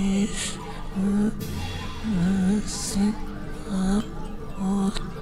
Is missing up.